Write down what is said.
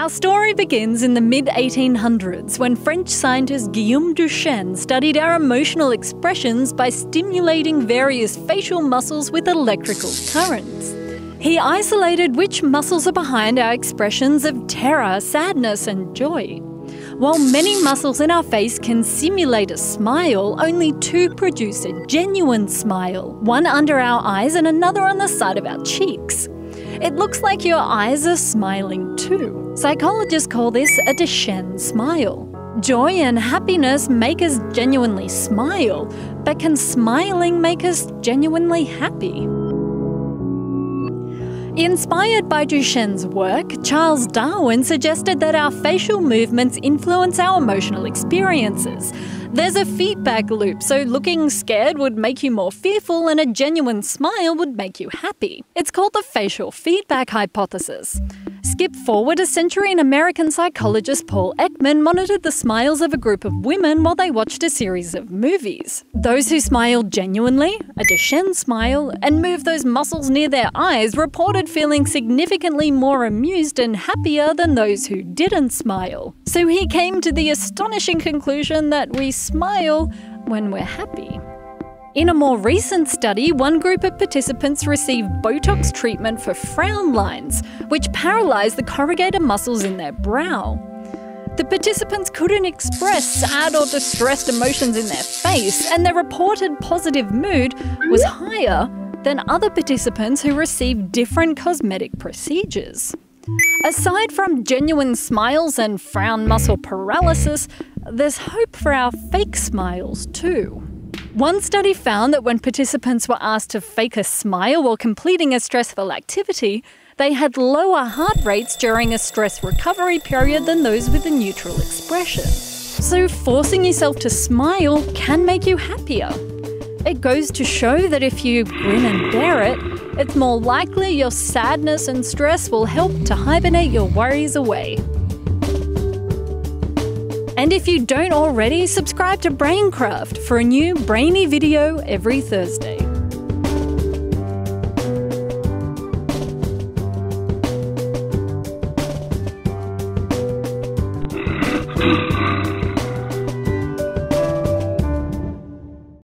Our story begins in the mid-1800s when French scientist Guillaume Duchenne studied our emotional expressions by stimulating various facial muscles with electrical currents. He isolated which muscles are behind our expressions of terror, sadness, and joy. While many muscles in our face can simulate a smile, only two produce a genuine smile, one under our eyes and another on the side of our cheeks. It looks like your eyes are smiling too. Psychologists call this a Duchenne smile. Joy and happiness make us genuinely smile, but can smiling make us genuinely happy? Inspired by Duchenne's work, Charles Darwin suggested that our facial movements influence our emotional experiences. There's a feedback loop, so looking scared would make you more fearful and a genuine smile would make you happy. It's called the facial feedback hypothesis. Skip forward a century and American psychologist Paul Ekman monitored the smiles of a group of women while they watched a series of movies. Those who smiled genuinely, a Duchenne smile, and moved those muscles near their eyes reported feeling significantly more amused and happier than those who didn't smile. So he came to the astonishing conclusion that we smile when we're happy. In a more recent study, one group of participants received Botox treatment for frown lines, which paralyse the corrugator muscles in their brow. The participants couldn't express sad or distressed emotions in their face, and their reported positive mood was higher than other participants who received different cosmetic procedures. Aside from genuine smiles and frown muscle paralysis, there's hope for our fake smiles too. One study found that when participants were asked to fake a smile while completing a stressful activity, they had lower heart rates during a stress recovery period than those with a neutral expression. So forcing yourself to smile can make you happier. It goes to show that if you grin and bear it, it's more likely your sadness and stress will help to hibernate your worries away. And if you don't already, subscribe to BrainCraft for a new brainy video every Thursday.